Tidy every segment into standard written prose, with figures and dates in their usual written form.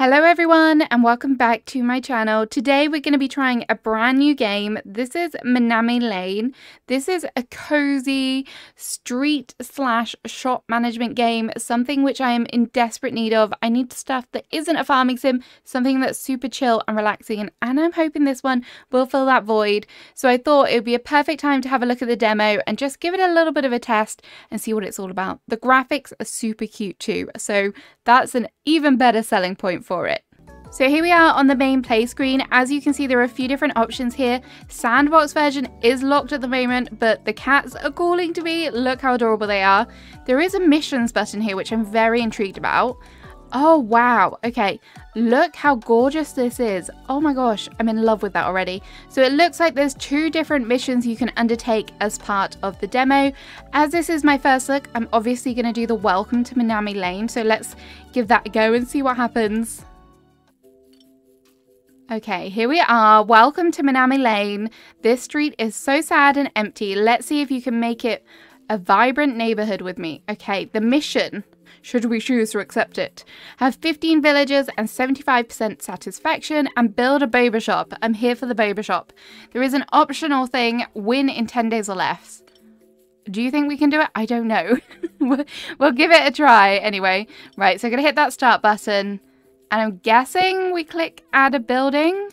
Hello everyone and welcome back to my channel. Today we're going to be trying a brand new game. This is Minami Lane. This is a cozy street slash shop management game, something which I am in desperate need of. I need stuff that isn't a farming sim, something that's super chill and relaxing, and I'm hoping this one will fill that void. So I thought it would be a perfect time to have a look at the demo and just give it a little bit of a test and see what it's all about. The graphics are super cute too, so that's an even better selling point for it. So here we are on the main play screen. As you can see, there are a few different options here. Sandbox version is locked at the moment, but the cats are calling to me. Look how adorable they are. There is a missions button here, which I'm very intrigued about. Oh wow, okay, look how gorgeous this is. Oh my gosh, I'm in love with that already. So it looks like there's two different missions you can undertake as part of the demo. As this is my first look, I'm obviously going to do the welcome to Minami Lane, so let's give that a go and see what happens. Okay, here we are. Welcome to Minami Lane. This street is so sad and empty. Let's see if you can make it a vibrant neighborhood with me. Okay, the mission, should we choose to accept it, have 15 villagers and 75% satisfaction and build a boba shop. I'm here for the boba shop. There is an optional thing, win in 10 days or less. Do you think we can do it? I don't know. We'll give it a try anyway. Right, so I'm going to hit that start button and I'm guessing we click add a building.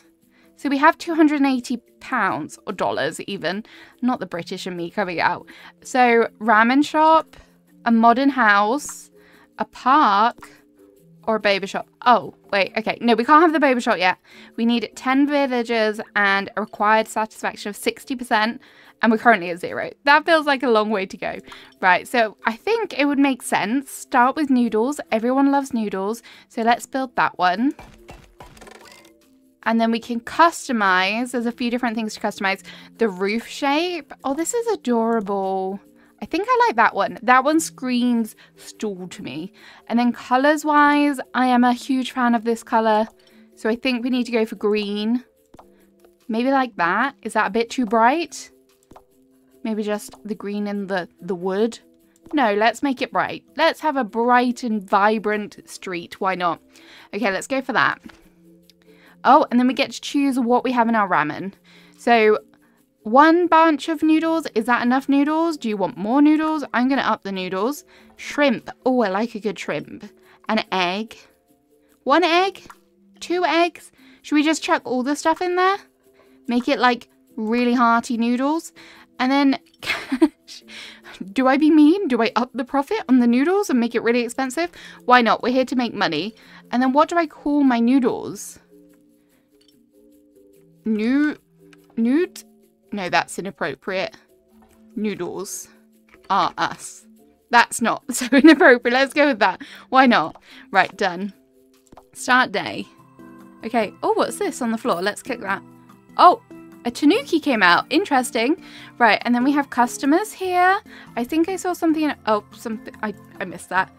So we have £280 or dollars even, not the British and me coming out. So ramen shop, a modern house, a park, or a boba shop. Oh, wait, okay. No, we can't have the boba shop yet. We need 10 villagers and a required satisfaction of 60%, and we're currently at 0. That feels like a long way to go. Right, so I think it would make sense. Start with noodles. Everyone loves noodles, so let's build that one. And then we can customize. There's a few different things to customize. The roof shape. Oh, this is adorable. I think I like that one. That one screams stool to me. And then colours wise, I am a huge fan of this colour. So I think we need to go for green. Maybe like that. Is that a bit too bright? Maybe just the green and the wood. No, let's make it bright. Let's have a bright and vibrant street. Why not? Okay, let's go for that. Oh, and then we get to choose what we have in our ramen. So one bunch of noodles, is that enough noodles? Do you want more noodles? I'm going to up the noodles. Shrimp. Oh, I like a good shrimp. An egg. One egg? Two eggs? Should we just chuck all the stuff in there? Make it like really hearty noodles? And then, do I be mean? Do I up the profit on the noodles and make it really expensive? Why not? We're here to make money. And then what do I call my noodles? Nude? No, that's inappropriate. Noodles are us. That's not so inappropriate. Let's go with that. Why not? Right, done. Start day. Okay. Oh, what's this on the floor? Let's click that. Oh, a tanuki came out. Interesting. Right, and then we have customers here. I think I saw something. Oh, something. I missed that.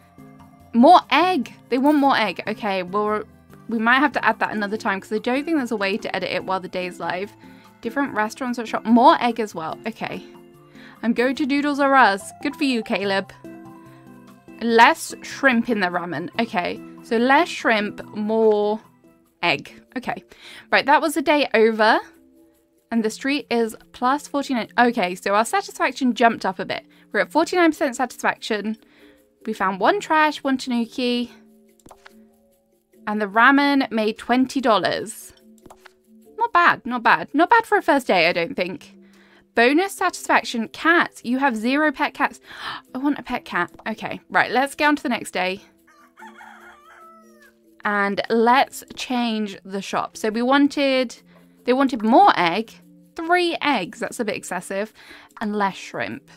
More egg. They want more egg. Okay, well, we might have to add that another time because I don't think there's a way to edit it while the day's live. Different restaurants or shop. More egg as well. Okay. I'm going to Doodles R Us. Good for you, Caleb. Less shrimp in the ramen. Okay. So less shrimp, more egg. Okay. Right. That was the day over. And the street is plus 49. Okay. So our satisfaction jumped up a bit. We're at 49% satisfaction. We found one trash, one tanuki. And the ramen made $20. Not bad, not bad. Not bad for a first day, I don't think. Bonus satisfaction, cats. You have 0 pet cats. I want a pet cat. Okay, right, let's get on to the next day. And let's change the shop. So they wanted more egg, 3 eggs. That's a bit excessive. And less shrimp.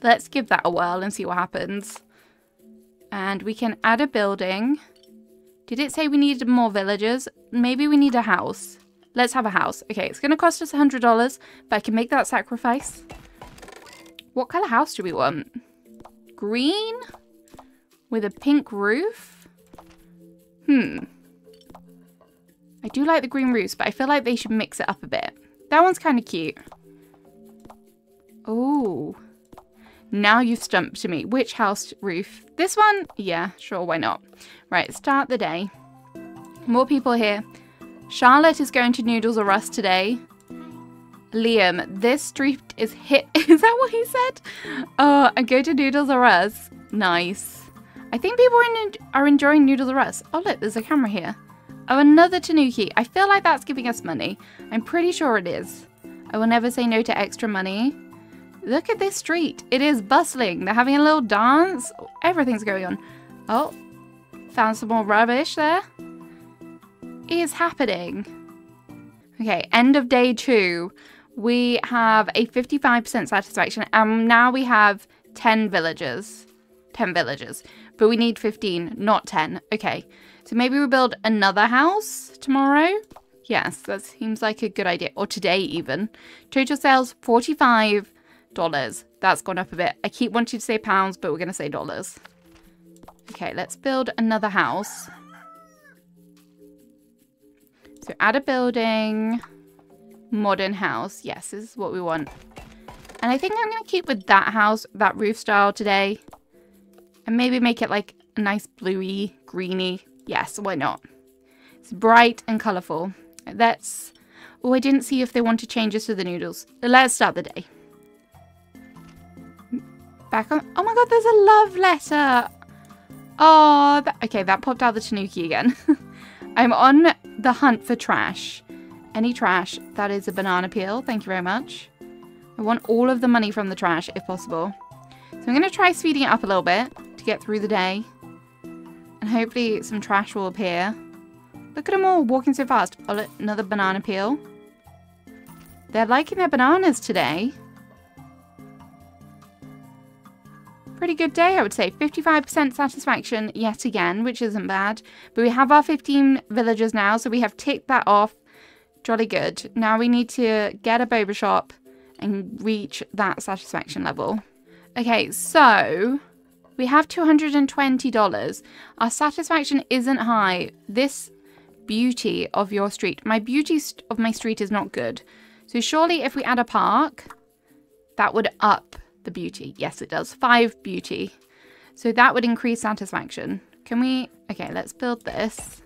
Let's give that a whirl and see what happens. And we can add a building. Did it say we needed more villagers? Maybe we need a house. Let's have a house. Okay, it's going to cost us $100, but I can make that sacrifice. What colour house do we want? Green? With a pink roof? I do like the green roofs, but I feel like they should mix it up a bit. That one's kind of cute. Oh, now you've stumped me. Which house roof? This one? Yeah, sure, why not? Right, start the day. More people here. Charlotte is going to Noodles or Us today. Liam, this street is hit. Is that what he said? I go to Noodles or Us. Nice. I think people are enjoying Noodles or Us. Oh, look, there's a camera here. Oh, another Tanuki. I feel like that's giving us money. I'm pretty sure it is. I will never say no to extra money. Look at this street. It is bustling. They're having a little dance. Everything's going on. Oh, found some more rubbish there. It is happening. Okay, end of day 2. We have a 55% satisfaction. And now we have 10 villagers. 10 villagers. But we need 15, not 10. Okay, so maybe we build another house tomorrow. Yes, that seems like a good idea. Or today even. Total sales, $45. That's gone up a bit. I keep wanting to say pounds, but we're going to say dollars. Okay, let's build another house. So add a building. Modern house. Yes, this is what we want. And I think I'm going to keep with that house, that roof style today. And maybe make it like a nice bluey, greeny. Yes, why not? It's bright and colourful. Let's... Oh, I didn't see if they want to change us to the noodles. Let's start the day. Back on... Oh my god, there's a love letter! Oh, okay, that popped out the Tanuki again. I'm on the hunt for trash. Any trash. That is a banana peel. Thank you very much. I want all of the money from the trash, if possible. So I'm going to try speeding it up a little bit to get through the day. And hopefully some trash will appear. Look at them all walking so fast. Oh, look, another banana peel. They're liking their bananas today. Pretty good day, I would say. 55% satisfaction yet again, which isn't bad. But we have our 15 villagers now, so we have ticked that off. Jolly good. Now we need to get a boba shop and reach that satisfaction level. Okay, so we have $220. Our satisfaction isn't high. This beauty of your street. My beauty of my street is not good. So surely if we add a park, that would up the beauty. Yes, it does. 5 beauty. So that would increase satisfaction. Can we... Okay, let's build this.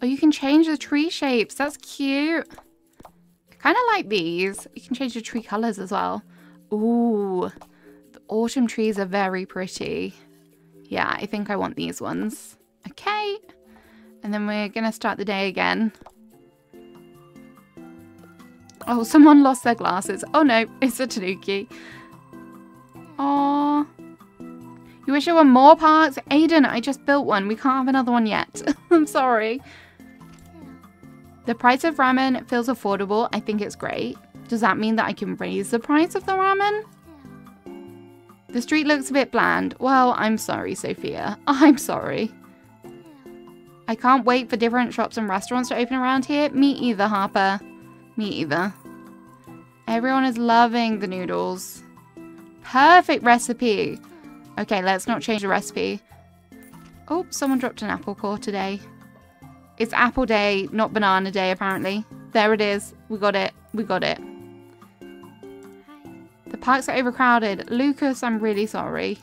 Oh, you can change the tree shapes. That's cute. I kind of like these. You can change the tree colors as well. Ooh, the autumn trees are very pretty. Yeah, I think I want these ones. Okay. And then we're going to start the day again. Oh, someone lost their glasses. Oh no, it's a Tanuki. Aww. You wish there were more parks? Aiden, I just built one. We can't have another one yet. I'm sorry. The price of ramen feels affordable. I think it's great. Does that mean that I can raise the price of the ramen? The street looks a bit bland. Well, I'm sorry, Sophia. I'm sorry. I can't wait for different shops and restaurants to open around here. Me either, Harper. Me either. Everyone is loving the noodles. Perfect recipe. Okay, let's not change the recipe. Oh, someone dropped an apple core today. It's apple day, not banana day, apparently. There it is. We got it. We got it. The parks are overcrowded. Lucas, I'm really sorry.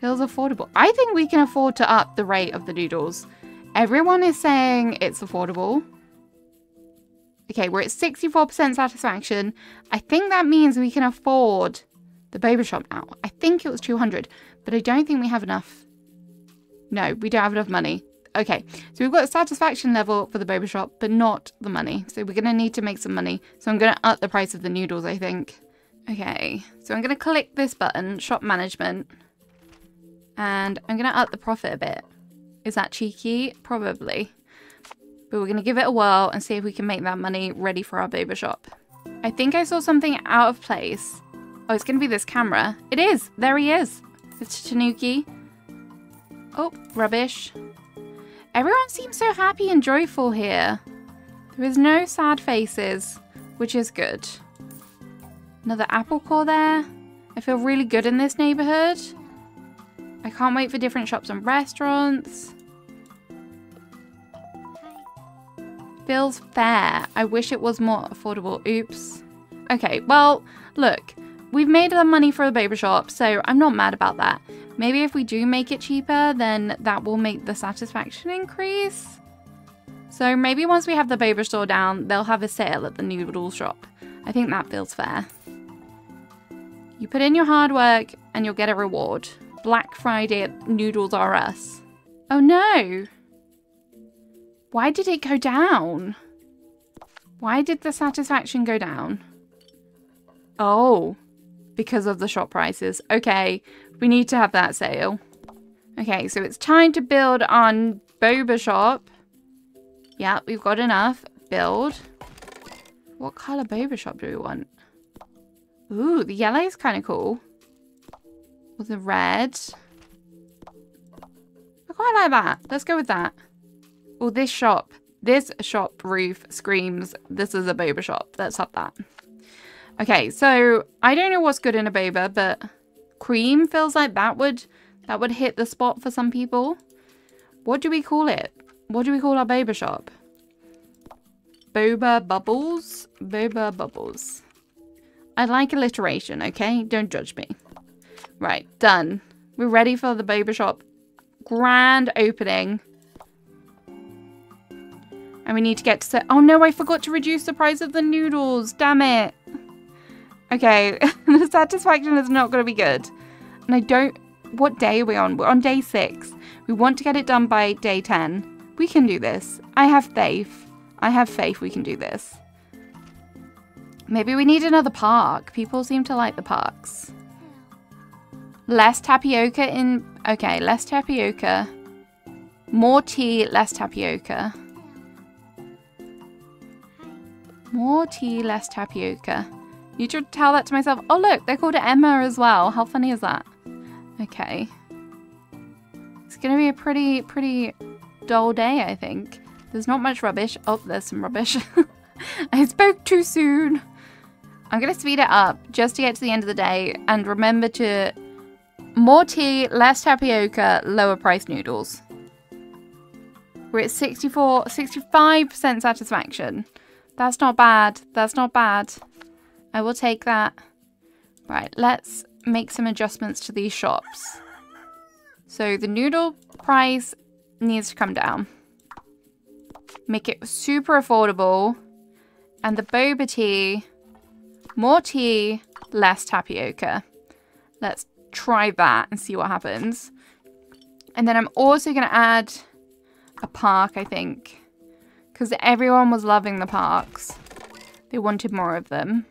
Feels affordable. I think we can afford to up the rate of the noodles. Everyone is saying it's affordable. Okay, we're at 64% satisfaction. I think that means we can afford the boba shop now. I think it was 200, but I don't think we have enough. No, we don't have enough money. Okay, so we've got a satisfaction level for the boba shop, but not the money. So we're going to need to make some money. So I'm going to up the price of the noodles, I think. Okay, so I'm going to click this button, shop management. And I'm going to up the profit a bit. Is that cheeky? Probably. But we're going to give it a whirl and see if we can make that money ready for our boba shop. I think I saw something out of place. Oh, it's going to be this camera. It is. There he is. Mr. Tanuki. Oh, rubbish. Everyone seems so happy and joyful here. There is no sad faces, which is good. Another apple core there. I feel really good in this neighborhood. I can't wait for different shops and restaurants. Feels fair. I wish it was more affordable. Oops. Okay, well, look, we've made the money for the boba shop, so I'm not mad about that. Maybe if we do make it cheaper, then that will make the satisfaction increase. So maybe once we have the paper store down, they'll have a sale at the noodle shop. I think that feels fair. You put in your hard work and you'll get a reward. Black Friday at Noodles R Us. Oh no! Why did it go down? Why did the satisfaction go down? Oh, because of the shop prices. Okay, we need to have that sale. Okay, so it's time to build on boba shop. Yeah, we've got enough. Build. What colour boba shop do we want? Ooh, the yellow is kind of cool. Or the red. I quite like that. Let's go with that. Oh, this shop. This shop roof screams, this is a boba shop. Let's have that. Okay, so I don't know what's good in a boba, but cream feels like that would hit the spot for some people. What do we call it? What do we call our boba shop? Boba bubbles? Boba bubbles. I like alliteration, okay? Don't judge me. Right, done. We're ready for the boba shop. Grand opening. And we need to get to... Oh no, I forgot to reduce the price of the noodles. Damn it. Okay, the satisfaction is not going to be good. And I don't... What day are we on? We're on day 6. We want to get it done by day 10. We can do this. I have faith. I have faith we can do this. Maybe we need another park. People seem to like the parks. Less tapioca in... Okay, less tapioca. More tea, less tapioca. More tea, less tapioca. You should tell that to myself. Oh look, they called it Emma as well. How funny is that? Okay. It's going to be a pretty dull day, I think. There's not much rubbish. Oh, there's some rubbish. I spoke too soon. I'm going to speed it up just to get to the end of the day and remember to... More tea, less tapioca, lower price noodles. We're at 65% satisfaction. That's not bad. That's not bad. I will take that. Right, let's make some adjustments to these shops. So the noodle price needs to come down. Make it super affordable. And the boba tea, more tea, less tapioca. Let's try that and see what happens. And then I'm also going to add a park, I think. Because everyone was loving the parks. They wanted more of them.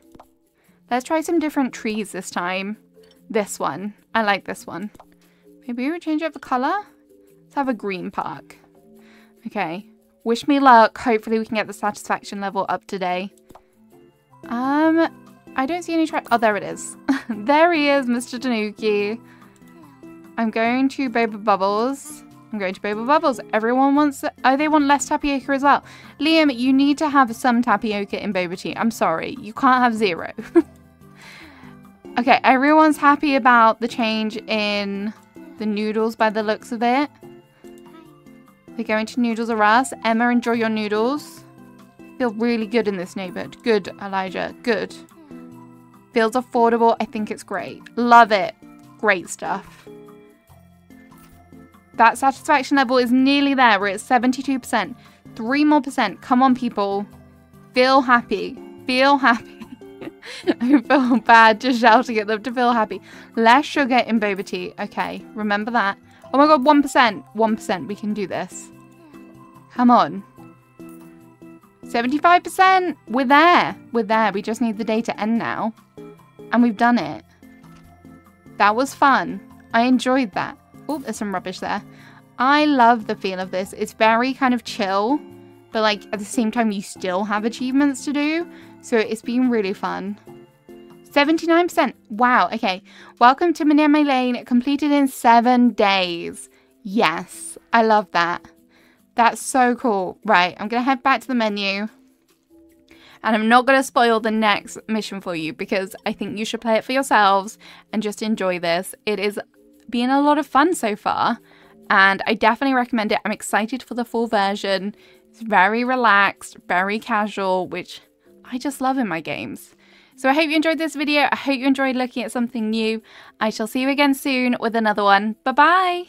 Let's try some different trees this time. This one. I like this one. Maybe we change up the colour? Let's have a green park. Okay. Wish me luck. Hopefully we can get the satisfaction level up today. I don't see any track. Oh, there it is. There he is, Mr. Tanuki. I'm going to Boba Bubbles. I'm going to Boba Bubbles. Everyone wants... Oh, they want less tapioca as well. Liam, you need to have some tapioca in boba tea. I'm sorry. You can't have zero. Okay, everyone's happy about the change in the noodles by the looks of it. They're going to Noodles R Us. Emma, enjoy your noodles. Feel really good in this neighborhood. Good, Elijah. Good. Feels affordable. I think it's great. Love it. Great stuff. That satisfaction level is nearly there. We're at 72%. 3 more percent. Come on, people. Feel happy. Feel happy. I feel bad just shouting at them to feel happy. Less sugar in boba tea. Okay, remember that. Oh my god, 1%. 1%. We can do this. Come on. 75%. We're there. We're there. We just need the day to end now. And we've done it. That was fun. I enjoyed that. Oh, there's some rubbish there. I love the feel of this. It's very kind of chill, but like at the same time you still have achievements to do. So it's been really fun. 79%. Wow. Okay. Welcome to Minami Lane. Completed in 7 days. Yes. I love that. That's so cool. Right. I'm going to head back to the menu. And I'm not going to spoil the next mission for you because I think you should play it for yourselves and just enjoy this. It is been a lot of fun so far and I definitely recommend it. I'm excited for the full version. It's very relaxed, very casual, which I just love in my games. So I hope you enjoyed this video. I hope you enjoyed looking at something new. I shall see you again soon with another one. Bye bye.